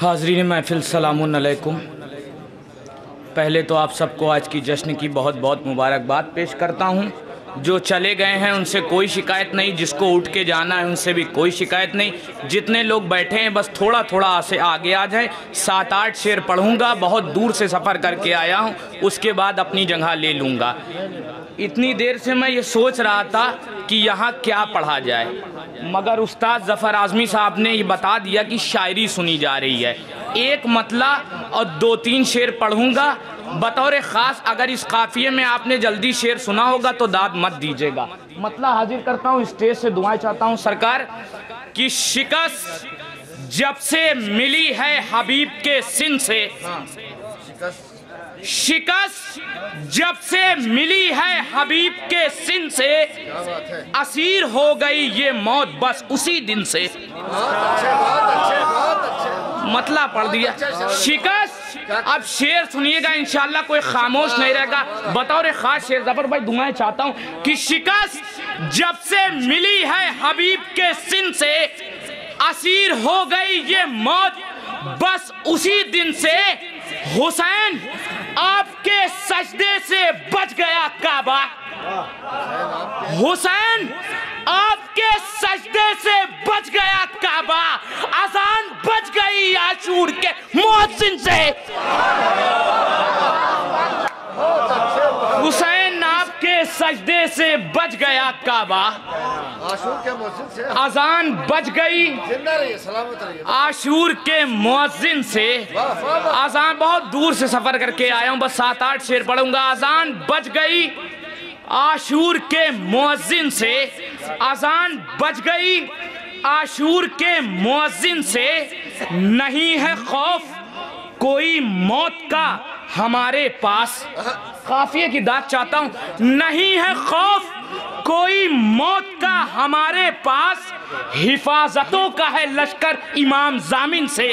हाजरीन महफिल सलामुन अलैकुम। पहले तो आप सबको आज की जश्न की बहुत बहुत मुबारकबाद पेश करता हूँ। जो चले गए हैं उनसे कोई शिकायत नहीं, जिसको उठ के जाना है उनसे भी कोई शिकायत नहीं। जितने लोग बैठे हैं बस थोड़ा थोड़ा से आगे आ जाए। 7-8 शेर पढ़ूँगा, बहुत दूर से सफ़र करके आया हूँ, उसके बाद अपनी जगह ले लूँगा। इतनी देर से मैं ये सोच रहा था कि यहाँ क्या पढ़ा जाए, मगर उस्ताद जफ़र आज़मी साहब ने ये बता दिया कि शायरी सुनी जा रही है। एक मतला और 2-3 शेर पढ़ूँगा बतौर ख़ास। अगर इस काफ़िये में आपने जल्दी शेर सुना होगा तो दाद मत दीजिएगा। मतला हाजिर करता हूँ, स्टेज से दुआएं चाहता हूँ सरकार की। शिकस्त जब से मिली है हबीब के सिन से, शिकस्त जब से मिली है हबीब के सिन से, असीर हो गई ये मौत बस उसी दिन से। मतला पढ़ दिया शिकस्त। अब शेर सुनिएगा, इंशाल्लाह कोई खामोश नहीं रहेगा। बतौर खास शेर जफर भाई दुआएं चाहता हूँ कि शिकस्त जब से मिली है हबीब के सिन से, असीर हो गई ये मौत बस उसी दिन से। हुसैन आपके सजदे से बच गया काबा, हुसैन आपके सजदे से बच गया काबा, अजान बच गई आशूर के मुअज्जिन से। हुसैन आपके सजदे से बच गया काबा, अजान बच गई आशूर के मुअज्जिन से। अजान बहुत दूर से सफर करके आया हूँ, बस 7-8 शेर पढ़ूंगा। अजान बच गई आशूर के मुअज्जिन से, अजान बच गई आशूर के मुअज्जिन से। नहीं है खौफ कोई मौत का हमारे पास, काफिये की दाद चाहता हूँ। नहीं है खौफ कोई मौत का हमारे पास, हिफाजतों का है लश्कर इमाम जामिन से।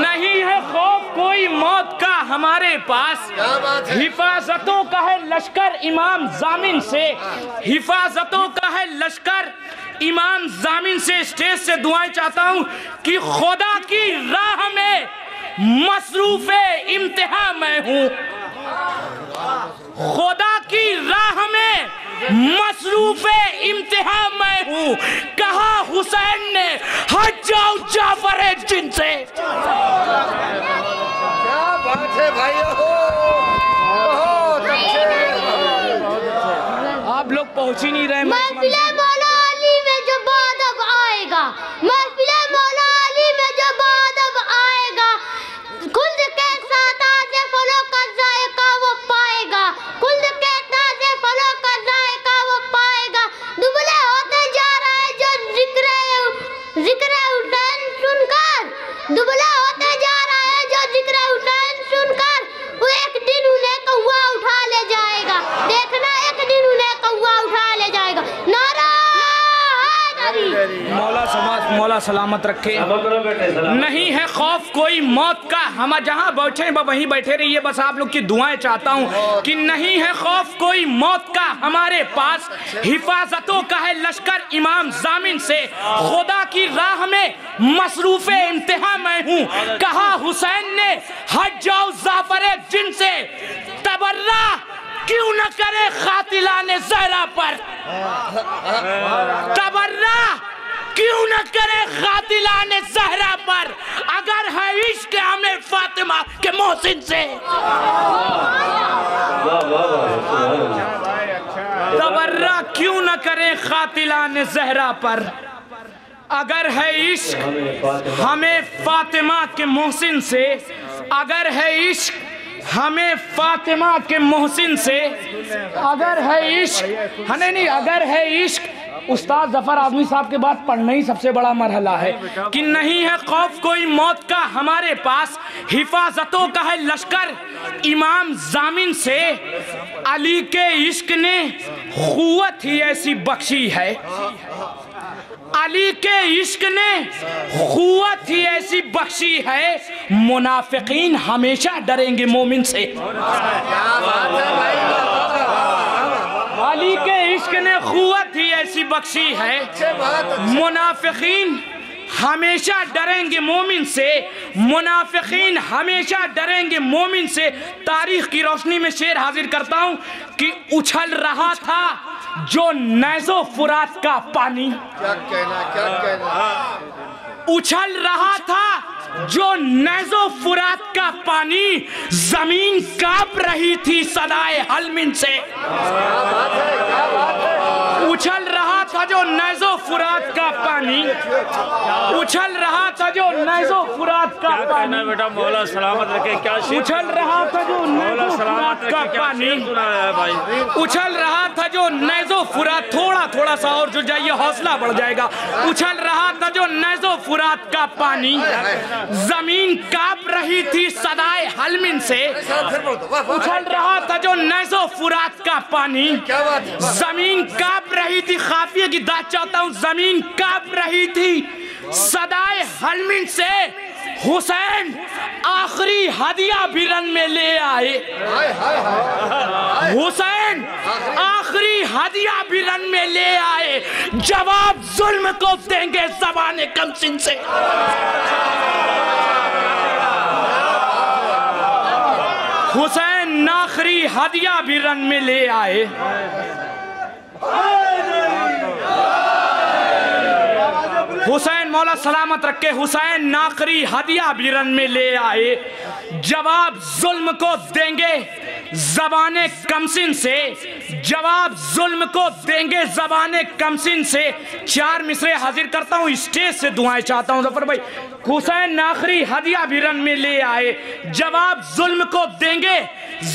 नहीं है खौफ कोई मौत का हमारे पास, हिफाजतों का है लश्कर इमाम जामिन से, हिफाजतों का है लश्कर इमाम जामिन से। स्टेज से दुआएं चाहता हूँ कि खुदा की राह में मसरूफ इम्तिहा मैं हूँ, खुदा की राह में मसरूफ इम्तिहा मैं हूँ। कहा हुसैन ने हट जाओ जाफर जिन से। क्या बात है भाइयों, बहुत अच्छे। आप लोग पहुँच ही नहीं रहे। महफिले मौला अली में जो बाद अब आएगा, महफिले मौला अली में जो बाद अब आएगा, खुद के साथ आजे फलों का जायका वो पाएगा, खुद के ताजे फलों का जायका वो पाएगा। दुबले होते जा रहा है जो जिक्र हुसैन सुनकर, दुबला होते जा रहा है जो जिक्र हुसैन सुनकर, वो एक दिन उन्हें कौवा उठा ले जाएगा। देखना एक दिन उन्हें कौवा उठा ले जाएगा। नारा मौला समाज मौला सलामत रखे। नहीं है खौफ कोई मौत का हम, जहाँ बैठे वहीं बैठे रहिए, बस आप लोग की दुआएं चाहता हूँ कि नहीं है खौफ कोई मौत का हमारे पास, हिफाजतों का है लश्कर इमाम जामिन से, खुदा की राह में मसरूफ इम्तिहा मैं हूँ। कहा हुसैन ने हट जाओ जाफर जिन से, तबर्रा क्यों न करे खातिलाने जहरा पर, तबर्रा क्यों न करे खातिलाने जहरा पर, अगर है इश्क हमें फातिमा के मोहसिन से। तबर्रा क्यों न करे खातिलाने जहरा पर, अगर है इश्क हमें फातिमा के मोहसिन से, अगर है इश्क हमें फातिमा के मोहसिन से। अगर है इश्क हमें नहीं, अगर है इश्क। उस्ताद जफर आज़मी साहब के बाद पढ़ना ही सबसे बड़ा मरहला है कि नहीं है खौफ कोई मौत का हमारे पास, हिफाजतों का है लश्कर इमाम जामिन से। अली के इश्क ने क़ुव्वत ही ऐसी बख्शी है, अली के इश्क ने क़ुव्वत ही ऐसी बख्शी है, मुनाफिकीन हमेशा डरेंगे मोमिन से। अली के इश्क ने क़ुव्वत ही ऐसी बख्शी है। मुनाफिकीन हमेशा डरेंगे मोमिन से, मुनाफिकीन हमेशा डरेंगे मोमिन से। तारीख की रोशनी में शेर हाजिर करता हूँ कि उछल रहा था जो नैज़ो फुरात का पानी, क्या कहना, उछल रहा था जो नैज़ो फुरात का पानी, जमीन कांप रही थी सदाए हलमिन से। उछल रहा था जो नैज़ो फुरात का पानी, उछल रहा था जो नैज़ो फुरात का पानी। बेटा मौला सलामत रखे, क्या उछल रहा था जो नैज़ो फुरात का पानी, उछल रहा था जो नैज़ो फुरात। थोड़ा थोड़ा सा और जुड़ जाइए, हौसला बढ़ जाएगा। उछल रहा था जो नैज़ो फुरात का पानी, जमीन कांप रही थी सदाए हलमिन से। उछल रहा था जो नैज़ो फुरात का पानी, जमीन कांप रही थी, खाफिये की दाद चाहता हूँ, जमीन कांप रही थी सदाए हलमिन से। हुसैन आखिरी हदिया बिरन में ले आए, हुसैन आखिरी हदिया बिरन में ले आए, जवाब जुल्म को देंगे ज़बाने कमसिन से। हुसैन आखिरी हदिया बिरन में ले आए, हुसैन मौला सलामत रखे, हुसैन नाकरी हदिया बिरन में ले आए, जवाब जुल्म को देंगे ज़बाने कमसिन से, जवाब जुल्म को देंगे ज़बाने कमसिन से। चार मिसरे हाजिर करता हूँ, स्टेज से दुआएं चाहता हूँ जफर भाई। हुसैन नाकरी हदिया बिरन में ले आए, जवाब जुल्म को देंगे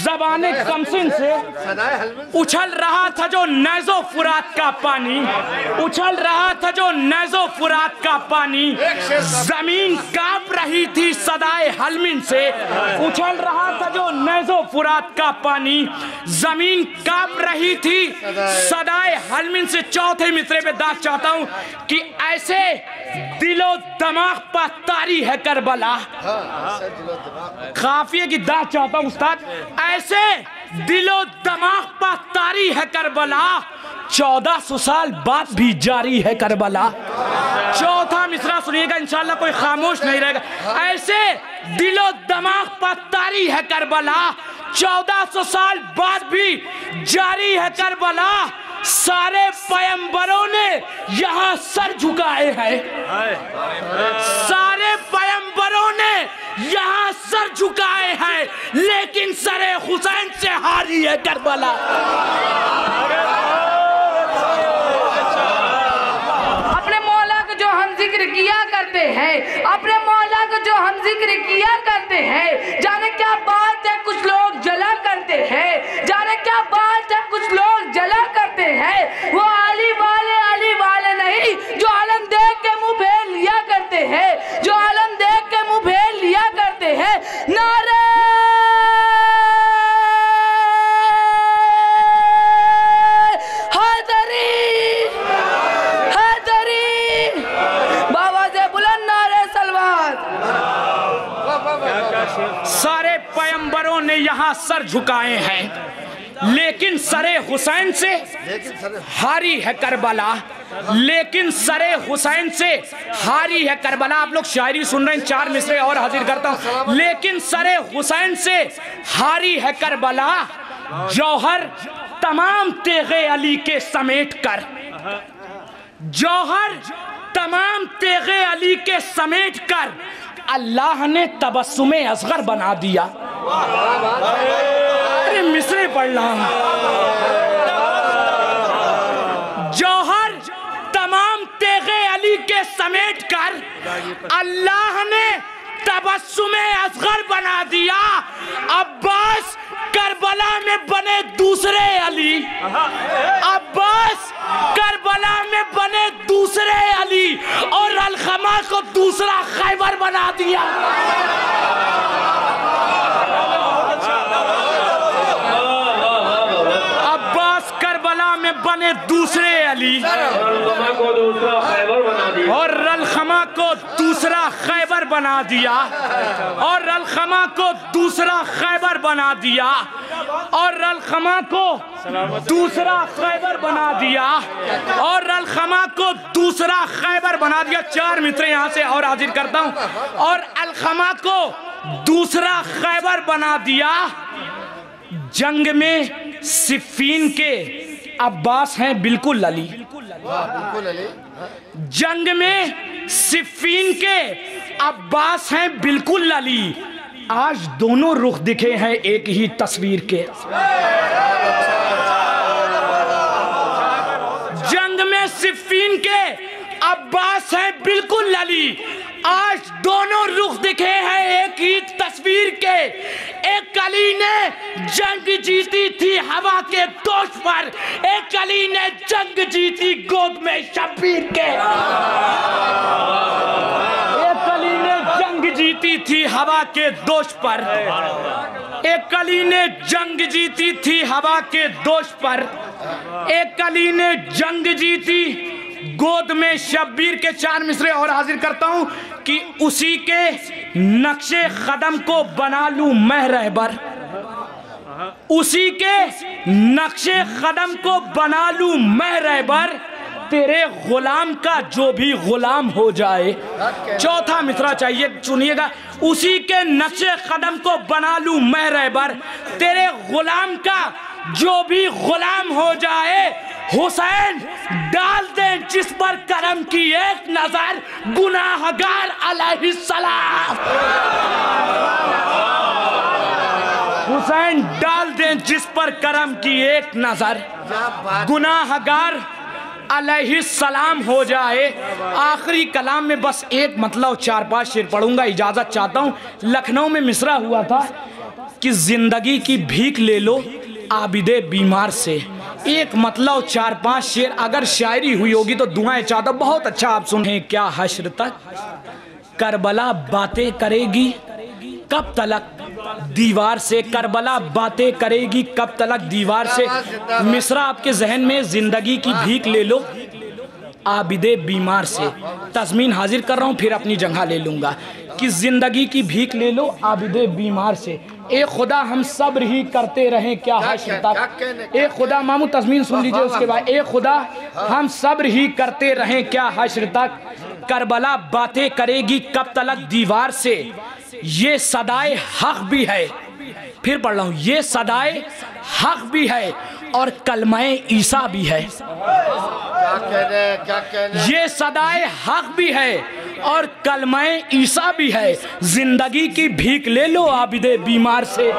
ज़बाने कमसिन से। उछल रहा था जो नैज़ो फुरात का पानी, उछल रहा था जो नैज़ो फुरात का पानी, जमीन कांप रही थी सदाए हलमिन से। उछल रहा था जो नैज़ो फुरात का पानी, जमीन कांप रही थी सदाए हलमिन से। चौथे मिसरे पे दाद चाहता हूँ कि ऐसे दिलो दिमाग पर तारी है करबला, काफिये की दाद चाहता हूँ उस्ताद, ऐसे दिलो दिमाग पर तारी है करबला, 1400 साल बाद भी जारी है करबला। चौथा मिसरा सुनिएगा, इंशाल्लाह कोई खामोश नहीं रहेगा। ऐसे दिलो दिमाग पर तारी है करबला, 1400 साल बाद भी जारी है करबला, सारे पैगंबरों ने यहाँ सर झुकाए हैं, सारे पैगंबरों ने यहाँ सर झुकाए हैं, लेकिन सरे हुसैन से हारी है करबला। अपने मौला को जो हम जिक्र किया करते हैं, अपने मौला को जो हम जिक्र किया करते हैं, जाने क्या बात है कुछ लोग जला करते हैं, जाने क्या बात है कुछ लोग जला करते हैं। वो अली वाले नहीं जो आलम देख के मुंह फेर लिया करते हैं, जो आलम देख के मुंह फेर लिया करते हैं। नारे हैदरी हैदरी बाबा से बुलंद नारे सलवात, सारे पैगंबरों ने यहाँ सर झुकाए हैं, लेकिन सरे हुसैन से हारी है करबला, लेकिन सरे हुसैन से हारी है करबला। आप लोग शायरी सुन रहे हैं, चार मिसरे और हाजिर करता हूँ। लेकिन सरे हुसैन से हारी है करबला, जौहर तमाम तेगे अली के समेट कर, जौहर तमाम तेगे अली के समेट कर, अल्लाह ने तबस्सुमे असगर बना दिया। मिसरे पढ़ रहा हूं, जौहर तमाम तेगे अली के समेट कर, अल्लाह ने तबस्सुमे असगर बना दिया, अब्बास करबला में बने दूसरे अली, अब्बास करबला में बने दूसरे अली, और अलखमा को दूसरा खैबर बना दिया। दूसरे अली और रलखमा अलखमा को दूसरा खैबर बना दिया और अलखमा को दूसरा खैबर बना दिया और अलखमा को दूसरा खैबर बना दिया और अलखमा को दूसरा खैबर बना दिया। चार मित्र यहाँ से और हाजिर करता हूँ। और अलखमा को दूसरा खैबर बना दिया। जंग में सिफीन के अब्बास हैं बिल्कुल अली। जंग में सिफीन के अब्बास हैं बिल्कुल अली। आज दोनों रुख दिखे हैं एक ही तस्वीर के। जंग में सिफीन के अब्बास हैं बिल्कुल अली। आज दोनों रुख दिखे हैं एक ही तस्वीर के। एक अली ने जंग जीती थी हवा के दोष पर, एक अली ने जंग जीती गोद में शब्बीर के। एक अली ने जंग जीती थी हवा के दोष पर, एक अली ने जंग जीती थी हवा के दोष पर, एक अली ने जंग जीती गोद में शब्बीर के। चार मिसरे और हाजिर करता हूँ कि उसी के नक्शे कदम को बना लूं मैं रहबर, उसी के नक्शे कदम को बना लूं मैं रहबर, तेरे गुलाम का जो भी गुलाम हो जाए। चौथा मिसरा चाहिए, सुनिएगा। उसी के नक्शे कदम को बना लूं मैं रहबर, तेरे गुलाम का जो भी गुलाम हो जाए। हुसैन डाल दे जिस पर करम की एक नजर, गुनाहगार अलैहिस्सलाम। हुसैन डाल दे जिस पर करम की एक नजर, गुनाहगार अलैहिस्सलाम हो जाए। आखिरी कलाम में बस एक मतलब चार पांच शेर पढ़ूंगा, इजाजत चाहता हूँ। लखनऊ में मिसरा हुआ था कि जिंदगी की भीख ले लो आबिदे बीमार से। एक मतलब चार पांच शेर, अगर शायरी हुई होगी तो दुआएं चाहता। बहुत अच्छा आप सुने। क्या हश्र तक करबला बातें करेगी कब तलक दीवार से, करबला बातें करेगी कब तलक दीवार से। मिसरा आपके जहन में, जिंदगी की भीख ले लो आबिदे बीमार से। तज़मीन हाजिर कर रहा हूँ, फिर अपनी जगह ले लूँगा। कि ज़िंदगी की भीख ले लो आबिदे बीमार से, ए खुदा हम सब्र ही करते रहें क्या हश्र तक। ए खुदा, मामू तज़मीन सुन लीजिए उसके बाद। ए खुदा हम सब्र ही करते रहें क्या हश्र तक, करबला बातें करेगी कब तलक दीवार से, ये सदाए हक भी है। फिर पढ़ रहा हूँ, ये सदाए हक भी है और कलमाए ईसा भी है। ये सदाए हक भी है और कलमाए ईसा भी है। जिंदगी की भीख ले लो आबिदे बीमार से।